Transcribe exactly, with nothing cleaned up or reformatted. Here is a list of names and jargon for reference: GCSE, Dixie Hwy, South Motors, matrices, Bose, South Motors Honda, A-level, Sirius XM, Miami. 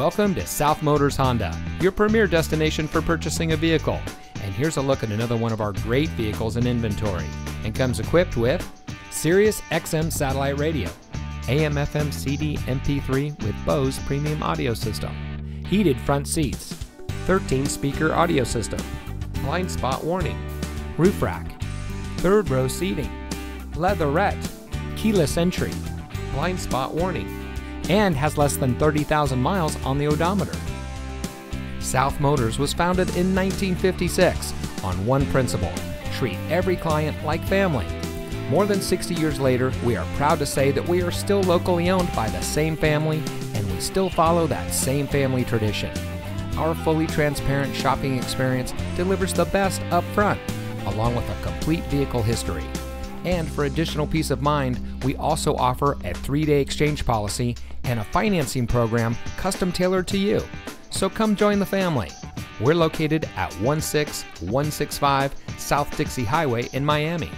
Welcome to South Motors Honda, your premier destination for purchasing a vehicle. And here's a look at another one of our great vehicles in inventory, and comes equipped with Sirius X M satellite radio, A M F M C D M P three with Bose premium audio system, heated front seats, thirteen speaker audio system, blind spot warning, roof rack, third row seating, leatherette, keyless entry, blind spot warning, and has less than thirty thousand miles on the odometer. South Motors was founded in nineteen fifty-six on one principle: treat every client like family. More than sixty years later, we are proud to say that we are still locally owned by the same family, and we still follow that same family tradition. Our fully transparent shopping experience delivers the best up front, along with a complete vehicle history. And for additional peace of mind, we also offer a three-day exchange policy and a financing program custom tailored to you. So come join the family. We're located at one six one six five South Dixie Highway in Miami.